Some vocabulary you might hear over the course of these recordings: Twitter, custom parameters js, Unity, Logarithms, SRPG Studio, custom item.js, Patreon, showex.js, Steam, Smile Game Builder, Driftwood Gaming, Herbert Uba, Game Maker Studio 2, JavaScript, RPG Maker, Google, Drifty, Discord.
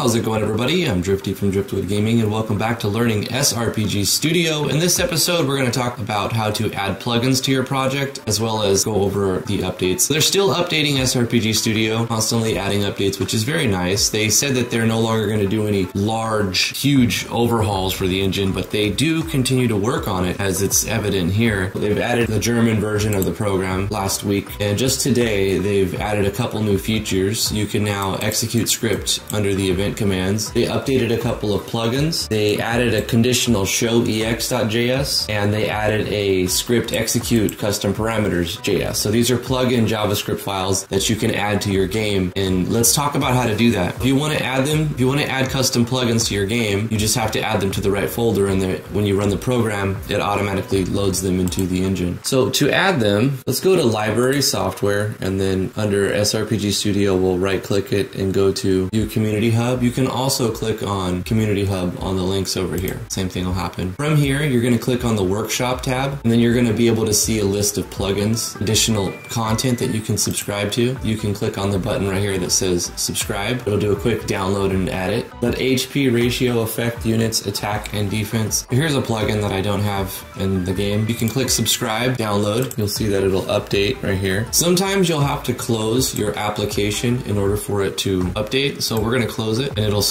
How's it going, everybody? I'm Drifty from Driftwood Gaming, and welcome back to Learning SRPG Studio. In this episode, we're going to talk about how to add plugins to your project, as well as go over the updates. They're still updating SRPG Studio, constantly adding updates, which is very nice. They said that they're no longer going to do any large, huge overhauls for the engine, but they do continue to work on it, as it's evident here. They've added the German version of the program last week, and just today, they've added a couple new features. You can now execute script under the event commands. They updated a couple of plugins. They added a conditional showex.js, and they added a script execute custom parameters js. So these are plugin JavaScript files that you can add to your game, and let's talk about how to do that. If you want to add them, if you want to add custom plugins to your game, you just have to add them to the right folder, and when you run the program, it automatically loads them into the engine. So to add them, let's go to library software, and then under SRPG Studio, we'll right click it and go to view community hub. You can also click on Community Hub on the links over here. Same thing will happen. From here, you're going to click on the Workshop tab, and then you're going to be able to see a list of plugins, additional content that you can subscribe to. You can click on the button right here that says Subscribe. It'll do a quick download and add it. Let HP ratio affect units, attack, and defense. Here's a plugin that I don't have in the game. You can click Subscribe, download. You'll see that it'll update right here. Sometimes you'll have to close your application in order for it to update, so we're going to close it, and it'll start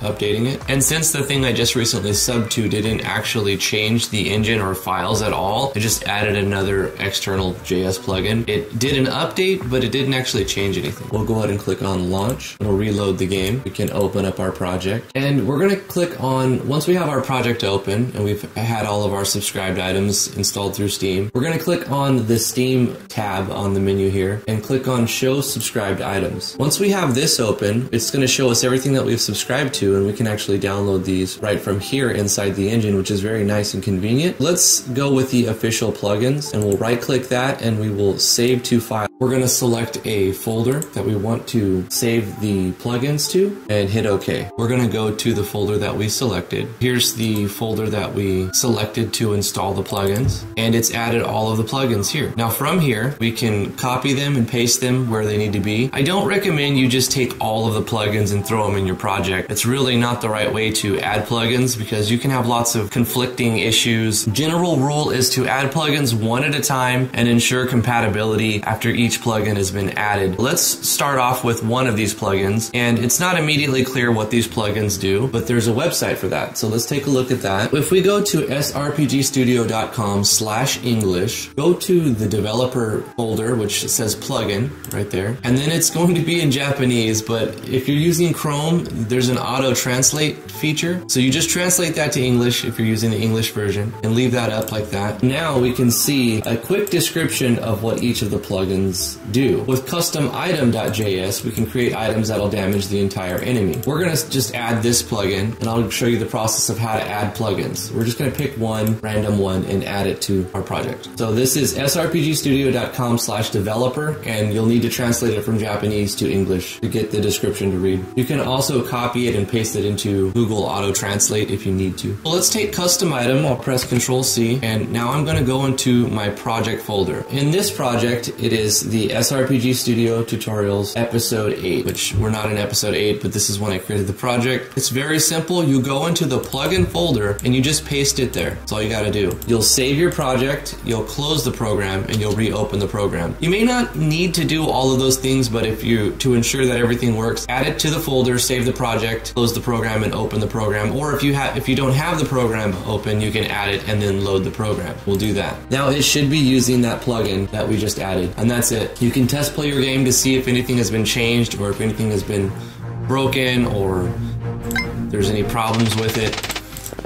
updating it. And since the thing I just recently subbed to didn't actually change the engine or files at all, I just added another external JS plugin. It did an update, but it didn't actually change anything. We'll go ahead and click on Launch. It'll reload the game. We can open up our project, and we're going to click on, once we have our project open and we've had all of our subscribed items installed through Steam, we're going to click on the Steam tab on the menu here and click on Show Subscribed Items. Once we have this open, it's going to show us everything that we've subscribed to, and we can actually download these right from here inside the engine, which is very nice and convenient. Let's go with the official plugins, and we'll right click that, and we will save to file. We're going to select a folder that we want to save the plugins to and hit OK. We're going to go to the folder that we selected. Here's the folder that we selected to install the plugins, and it's added all of the plugins here. Now from here, we can copy them and paste them where they need to be. I don't recommend you just take all of the plugins and throw them in your project. It's really not the right way to add plugins, because you can have lots of conflicting issues. General rule is to add plugins one at a time and ensure compatibility after each plugin has been added. Let's start off with one of these plugins, and it's not immediately clear what these plugins do, but there's a website for that. So let's take a look at that. If we go to srpgstudio.com/English, go to the developer folder, which says plugin right there, and then it's going to be in Japanese, but if you're using Chrome, there's an auto-translate feature, so you just translate that to English if you're using the English version, and leave that up like that. Now we can see a quick description of what each of the plugins do. With custom item.js, we can create items that'll damage the entire enemy. We're going to just add this plugin, and I'll show you the process of how to add plugins. We're just going to pick one, random one, and add it to our project. So this is srpgstudio.com/developer, and you'll need to translate it from Japanese to English to get the description to read. You can also copy it and paste it into Google Auto Translate if you need to. Well, let's take custom item. I'll press Ctrl+C, and now I'm going to go into my project folder. In this project, it is the SRPG Studio Tutorials Episode 8, which we're not in Episode 8, but this is when I created the project. It's very simple. You go into the plugin folder and you just paste it there. That's all you got to do. You'll save your project, you'll close the program, and you'll reopen the program. You may not need to do all of those things, but if you, to ensure that everything works, add it to the folder, save the project, close the program, and open the program. Or if you don't have the program open, you can add it and then load the program. We'll do that. Now it should be using that plugin that we just added, and that's it. You can test play your game to see if anything has been changed, or if anything has been broken, or there's any problems with it.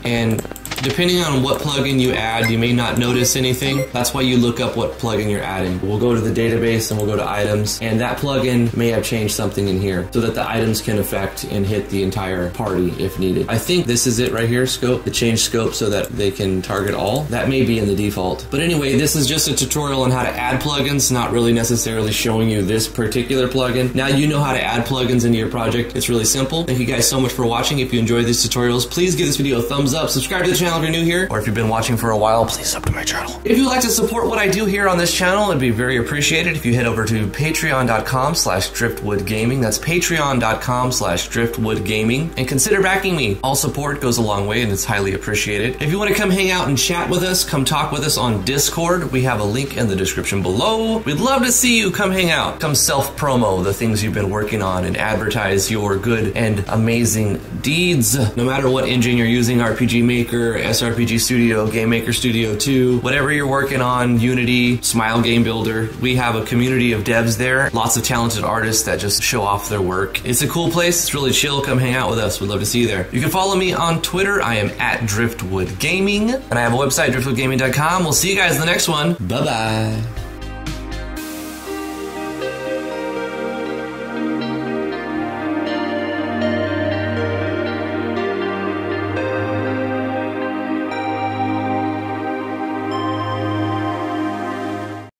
And depending on what plugin you add, you may not notice anything. That's why you look up what plugin you're adding. We'll go to the database, and we'll go to items, and that plugin may have changed something in here so that the items can affect and hit the entire party if needed. I think this is it right here, scope, the change scope so that they can target all. That may be in the default. But anyway, this is just a tutorial on how to add plugins, not really necessarily showing you this particular plugin. Now you know how to add plugins into your project. It's really simple. Thank you guys so much for watching. If you enjoyed these tutorials, please give this video a thumbs up, subscribe to the channel, channel if you're new here, or if you've been watching for a while, please sub to my channel. If you'd like to support what I do here on this channel, it'd be very appreciated if you head over to patreon.com/driftwoodgaming. That's patreon.com/driftwoodgaming. And consider backing me. All support goes a long way and it's highly appreciated. If you want to come hang out and chat with us, come talk with us on Discord. We have a link in the description below. We'd love to see you. Come hang out. Come self-promo the things you've been working on and advertise your good and amazing deeds. No matter what engine you're using, RPG Maker, SRPG Studio, Game Maker Studio 2, whatever you're working on, Unity, Smile Game Builder, we have a community of devs there. Lots of talented artists that just show off their work. It's a cool place. It's really chill. Come hang out with us. We'd love to see you there. You can follow me on Twitter. I am at Driftwood Gaming, and I have a website, driftwoodgaming.com. We'll see you guys in the next one. Bye-bye.